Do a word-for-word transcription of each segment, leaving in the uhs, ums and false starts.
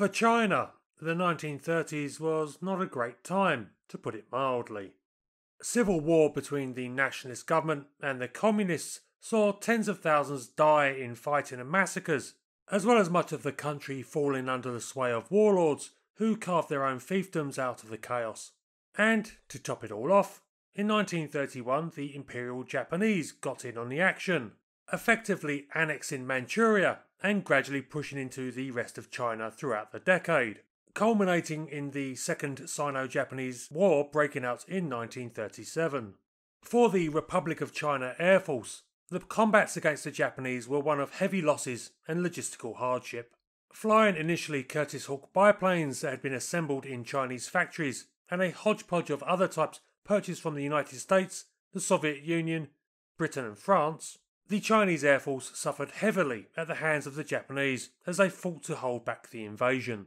For China, the nineteen thirties was not a great time, to put it mildly. Civil war between the nationalist government and the communists saw tens of thousands die in fighting and massacres, as well as much of the country falling under the sway of warlords who carved their own fiefdoms out of the chaos. And, to top it all off, in nineteen thirty-one the Imperial Japanese got in on the action, effectively annexing Manchuria and gradually pushing into the rest of China throughout the decade, culminating in the Second Sino-Japanese War breaking out in nineteen thirty-seven. For the Republic of China Air Force, the combats against the Japanese were one of heavy losses and logistical hardship. Flying initially Curtiss Hawk biplanes that had been assembled in Chinese factories and a hodgepodge of other types purchased from the United States, the Soviet Union, Britain and France, the Chinese Air Force suffered heavily at the hands of the Japanese as they fought to hold back the invasion.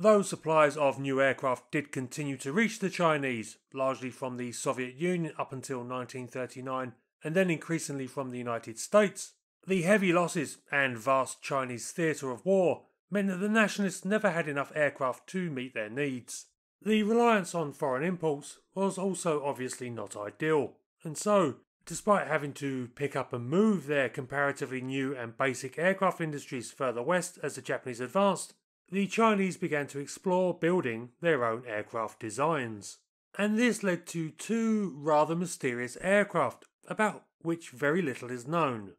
Though supplies of new aircraft did continue to reach the Chinese, largely from the Soviet Union up until nineteen thirty-nine, and then increasingly from the United States, the heavy losses and vast Chinese theatre of war meant that the nationalists never had enough aircraft to meet their needs. The reliance on foreign imports was also obviously not ideal, and so, despite having to pick up and move their comparatively new and basic aircraft industries further west as the Japanese advanced, the Chinese began to explore building their own aircraft designs. And this led to two rather mysterious aircraft, about which very little is known.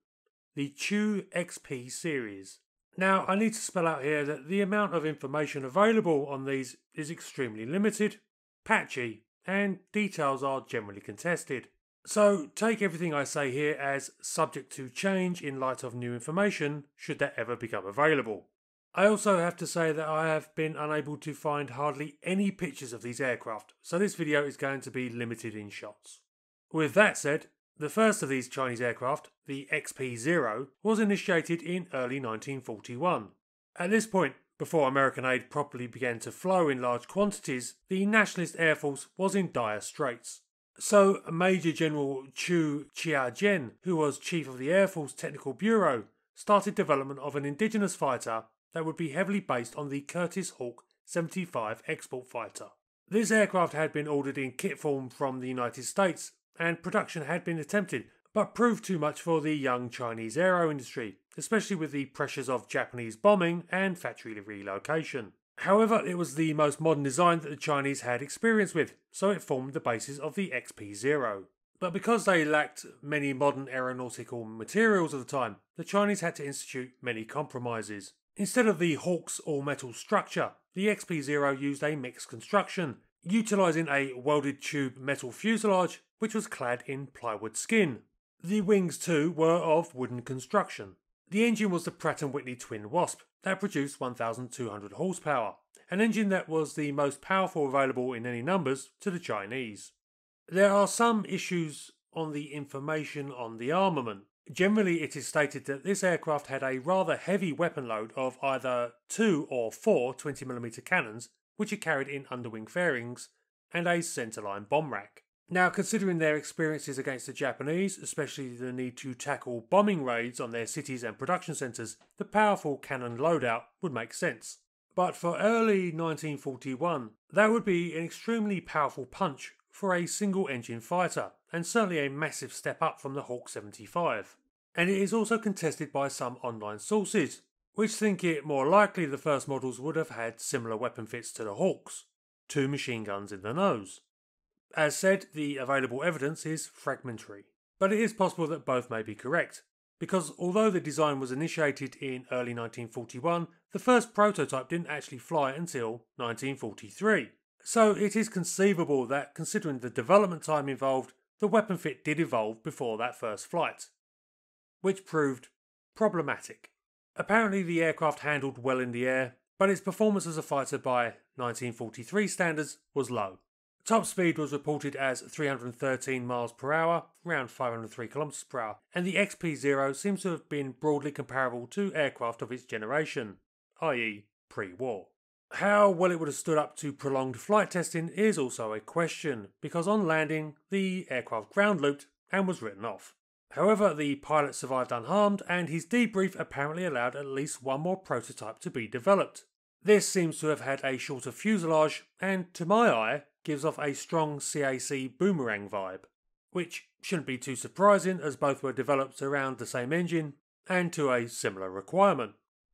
The Chu X P series. Now, I need to spell out here that the amount of information available on these is extremely limited, patchy, and details are generally contested. So take everything I say here as subject to change in light of new information, should that ever become available. I also have to say that I have been unable to find hardly any pictures of these aircraft, so this video is going to be limited in shots. With that said, the first of these Chinese aircraft, the X P zero, was initiated in early nineteen forty-one. At this point, before American aid properly began to flow in large quantities, the Nationalist Air Force was in dire straits. So Major General Chu Chia-jen, who was Chief of the Air Force Technical Bureau, started development of an indigenous fighter that would be heavily based on the Curtiss Hawk seventy-five export fighter. This aircraft had been ordered in kit form from the United States, and production had been attempted, but proved too much for the young Chinese aero industry, especially with the pressures of Japanese bombing and factory relocation. However, it was the most modern design that the Chinese had experience with, so it formed the basis of the X P zero. But because they lacked many modern aeronautical materials at the time, the Chinese had to institute many compromises. Instead of the Hawk's all-metal structure, the X P zero used a mixed construction, utilising a welded tube metal fuselage which was clad in plywood skin. The wings too were of wooden construction. The engine was the Pratt and Whitney Twin Wasp that produced one thousand two hundred horsepower, an engine that was the most powerful available in any numbers to the Chinese. There are some issues on the information on the armament. Generally, it is stated that this aircraft had a rather heavy weapon load of either two or four twenty millimeter cannons, which it carried in underwing fairings, and a centerline bomb rack. Now, considering their experiences against the Japanese, especially the need to tackle bombing raids on their cities and production centers, the powerful cannon loadout would make sense. But for early nineteen forty-one, that would be an extremely powerful punch for a single-engine fighter, and certainly a massive step up from the Hawk seventy-five. And it is also contested by some online sources, which think it more likely the first models would have had similar weapon fits to the Hawks, two machine guns in the nose. As said, the available evidence is fragmentary, but it is possible that both may be correct, because although the design was initiated in early nineteen forty-one, the first prototype didn't actually fly until nineteen forty-three. So it is conceivable that, considering the development time involved, the weapon fit did evolve before that first flight, which proved problematic. Apparently the aircraft handled well in the air, but its performance as a fighter by nineteen forty-three standards was low. Top speed was reported as three hundred thirteen miles per hour, around five hundred three kilometers per hour, and the X P zero seems to have been broadly comparable to aircraft of its generation, that is pre-war. How well it would have stood up to prolonged flight testing is also a question, because on landing, the aircraft ground looped and was written off. However, the pilot survived unharmed, and his debrief apparently allowed at least one more prototype to be developed. This seems to have had a shorter fuselage and, to my eye, gives off a strong C A C boomerang vibe, which shouldn't be too surprising as both were developed around the same engine and to a similar requirement.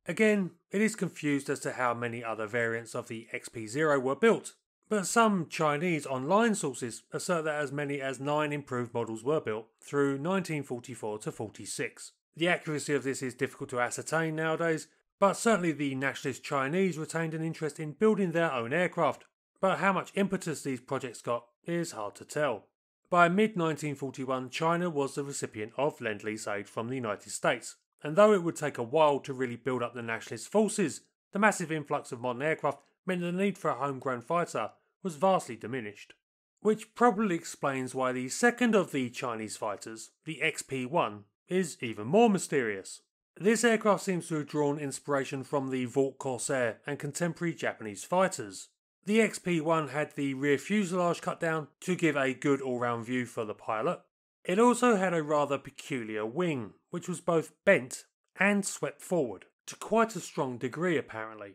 Again, it is confused as to how many other variants of the X P zero were built, but some Chinese online sources assert that as many as nine improved models were built through nineteen forty-four to forty-six. The accuracy of this is difficult to ascertain nowadays, but certainly the nationalist Chinese retained an interest in building their own aircraft, but how much impetus these projects got is hard to tell. By mid nineteen forty-one, China was the recipient of Lend-Lease aid from the United States, and though it would take a while to really build up the nationalist forces, the massive influx of modern aircraft meant the need for a homegrown fighter was vastly diminished. Which probably explains why the second of the Chinese fighters, the X P one, is even more mysterious. This aircraft seems to have drawn inspiration from the Vought Corsair and contemporary Japanese fighters. The X P one had the rear fuselage cut down to give a good all-round view for the pilot. It also had a rather peculiar wing, which was both bent and swept forward, to quite a strong degree apparently.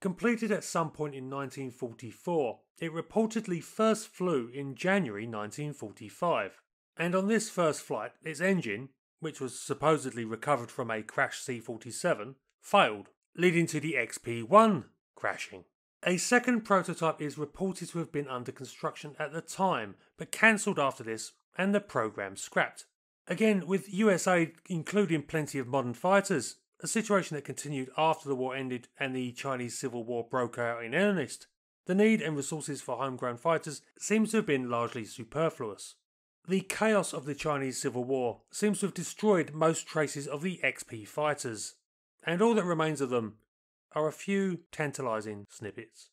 Completed at some point in nineteen forty-four, it reportedly first flew in January nineteen forty-five, and on this first flight its engine, which was supposedly recovered from a crashed C forty-seven, failed, leading to the X P one crashing. A second prototype is reported to have been under construction at the time, but cancelled after this and the program scrapped. Again, with U S A including plenty of modern fighters, a situation that continued after the war ended and the Chinese Civil War broke out in earnest, the need and resources for homegrown fighters seems to have been largely superfluous. The chaos of the Chinese Civil War seems to have destroyed most traces of the X P fighters, and all that remains of them are a few tantalising snippets.